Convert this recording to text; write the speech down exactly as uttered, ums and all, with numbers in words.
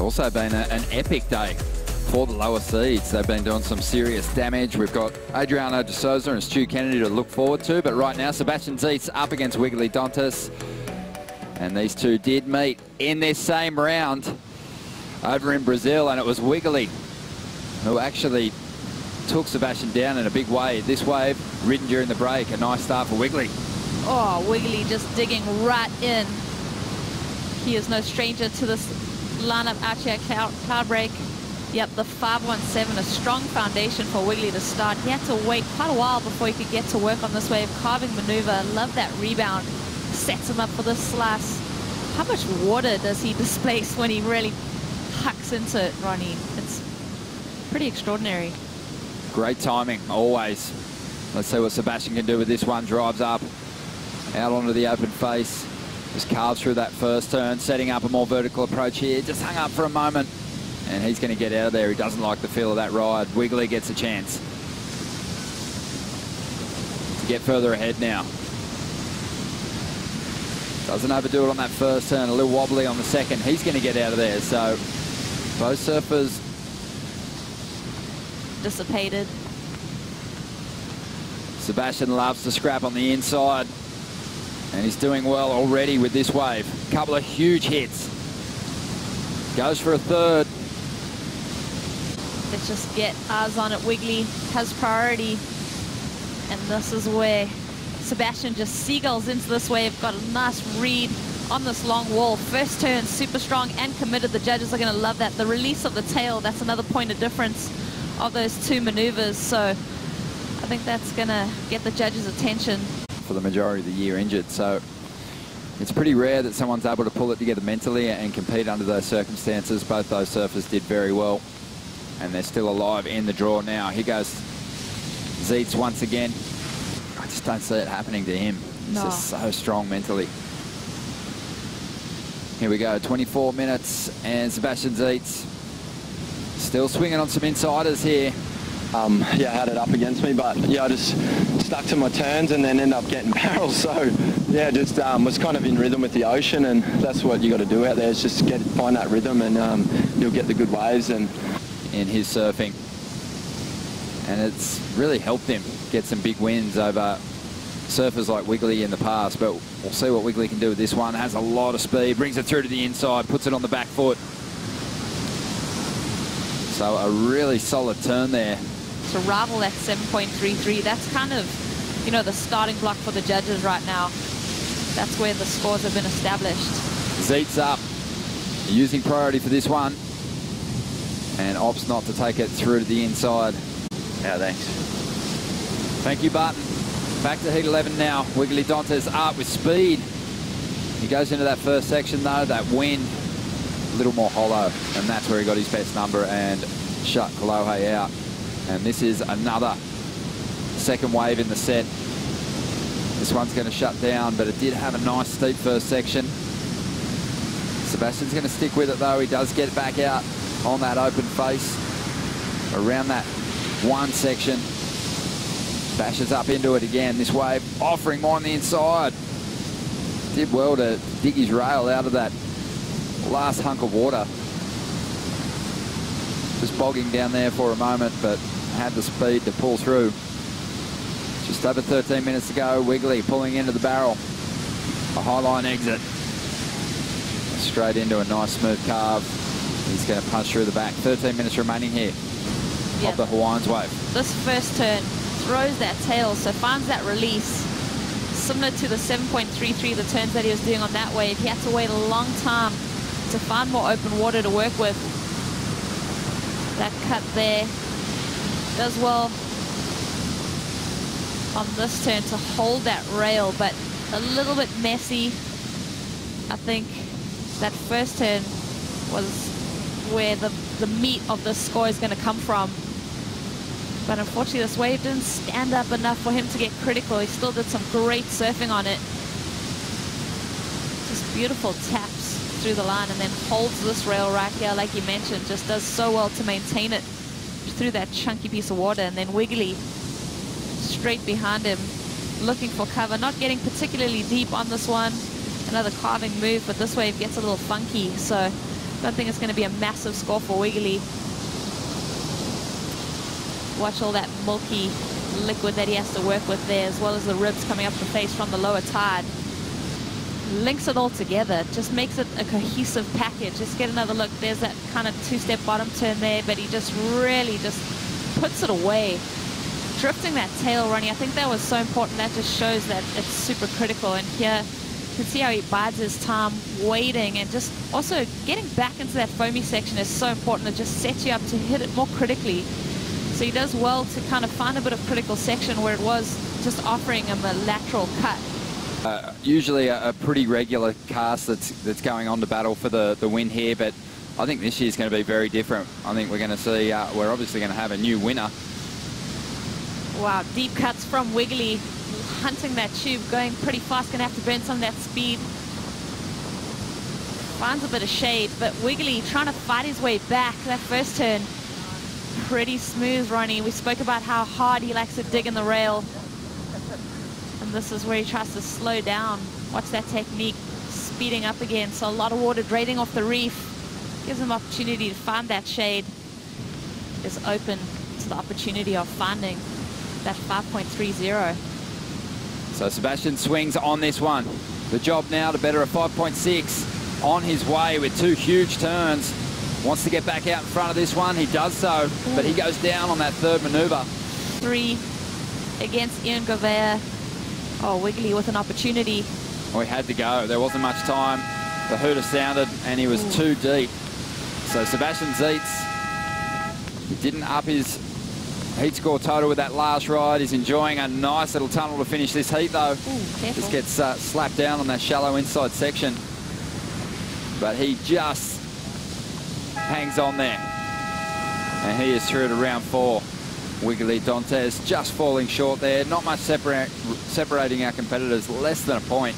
also been a, an epic day for the lower seeds. They've been doing some serious damage. We've got Adriano de Souza and Stu Kennedy to look forward to, but right now Sebastian Zietz up against Wiggolly Dantas. And these two did meet in this same round over in Brazil, and it was Wiggolly who actually took Sebastian down in a big way. This wave ridden during the break. A nice start for Wiggolly. Oh, Wiggolly just digging right in. He is no stranger to this lineup Archia cloud break. Yep, the five one seven, a strong foundation for Wiggolly to start. He had to wait quite a while before he could get to work on this wave. Carving maneuver, love that rebound. Sets him up for the slice. How much water does he displace when he really hucks into it, Ronnie? It's pretty extraordinary. Great timing, always. Let's see what Sebastian can do with this one. Drives up, out onto the open face. Just carves through that first turn, setting up a more vertical approach here. Just hung up for a moment, and he's going to get out of there. He doesn't like the feel of that ride. Wiggolly gets a chance to get further ahead now. Doesn't overdo it on that first turn. A little wobbly on the second. He's going to get out of there. So both surfers dissipated. Sebastian loves to scrap on the inside, and he's doing well already with this wave. Couple of huge hits. Goes for a third. Let's just get eyes on it. Wiggolly has priority, and this is where Sebastian just seagulls into this wave. Got a nice read on this long wall. First turn, super strong and committed. The judges are going to love that. The release of the tail, that's another point of difference of those two maneuvers, so I think that's gonna get the judges' attention. For the majority of the year injured, so it's pretty rare that someone's able to pull it together mentally and compete under those circumstances. Both those surfers did very well, and they're still alive in the draw now. Here goes Zietz once again. I just don't see it happening to him. He's no. just so strong mentally. Here we go, twenty-four minutes, and Sebastian Zietz still swinging on some insiders here. Um, yeah, I had it up against me, but yeah, I just stuck to my turns and then ended up getting barrels. So yeah, just um, was kind of in rhythm with the ocean, and that's what you got to do out there, is just get find that rhythm, and um, you'll get the good waves. And in his surfing, and it's really helped him get some big wins over surfers like Wiggolly in the past. But we'll see what Wiggolly can do with this one. Has a lot of speed, brings it through to the inside, puts it on the back foot. So a really solid turn there. To rival that seven point three three, that's kind of, you know, the starting block for the judges right now. That's where the scores have been established. Zietz up, using priority for this one, and opts not to take it through to the inside. Yeah, thanks. Thank you, Barton. Back to heat eleven now. Wiggolly Dantas up with speed. He goes into that first section though, that wind. A little more hollow, and that's where he got his best number and shut Kolohe out. And this is another second wave in the set. This one's going to shut down, but it did have a nice steep first section. Sebastian's going to stick with it though. He does get back out on that open face around that one section. Bashes up into it again. This wave offering more on the inside. Did well to dig his rail out of that last hunk of water. Just bogging down there for a moment, but had the speed to pull through. Just over thirteen minutes to go. Wiggolly pulling into the barrel. A high line exit. Straight into a nice smooth carve. He's going to punch through the back. thirteen minutes remaining here yeah. of the Hawaiian's wave. This first turn throws that tail, so finds that release. Similar to the seven point three three, the turns that he was doing on that wave. He had to wait a long time to find more open water to work with. That cut there does well on this turn to hold that rail, but a little bit messy. I think that first turn was where the, the meat of this score is going to come from. But unfortunately this wave didn't stand up enough for him to get critical. He still did some great surfing on it. Just beautiful taps through the line, and then holds this rail right here, like you mentioned. Just does so well to maintain it through that chunky piece of water. And then Wiggolly straight behind him, looking for cover, not getting particularly deep on this one. Another carving move, but this wave gets a little funky, so Don't think it's going to be a massive score for Wiggolly. Watch all that milky liquid that he has to work with there, as well as the ribs coming up the face from the lower tide. Links it all together, just makes it a cohesive package. Just get another look. There's that kind of two-step bottom turn there, but he just really just puts it away. Drifting that tail, Ronnie, I think that was so important. That just shows that it's super critical. And here you can see how he bides his time, waiting, and just also getting back into that foamy section is so important. It just sets you up to hit it more critically. So he does well to kind of find a bit of critical section where it was just offering him a lateral cut. Uh, usually a, a pretty regular cast that's that's going on to battle for the, the win here, but I think this year's going to be very different. I think we're going to see, uh, we're obviously going to have a new winner. Wow, deep cuts from Wiggolly, hunting that tube, going pretty fast, going to have to burn some of that speed. Finds a bit of shade, but Wiggolly trying to fight his way back. That first turn, pretty smooth, Ronnie. We spoke about how hard he likes to dig in the rail. And this is where he tries to slow down. Watch that technique, speeding up again. So a lot of water draining off the reef. Gives him opportunity to find that shade. Is open to the opportunity of finding that five point three zero. So Sebastian swings on this one. The job now to better a five point six. On his way with two huge turns. Wants to get back out in front of this one. He does so, Ooh. But he goes down on that third maneuver. Three against Ian Gouveia. Oh, Wiggolly with an opportunity. Well, he had to go. There wasn't much time. The hooter sounded, and he was Ooh. Too deep. So Sebastian Zietz, he didn't up his heat score total with that last ride. He's enjoying a nice little tunnel to finish this heat, though. Ooh, just gets uh, slapped down on that shallow inside section. But he just hangs on there. And he is through to round four. Wiggolly Dantas just falling short there. Not much separa separating our competitors, less than a point.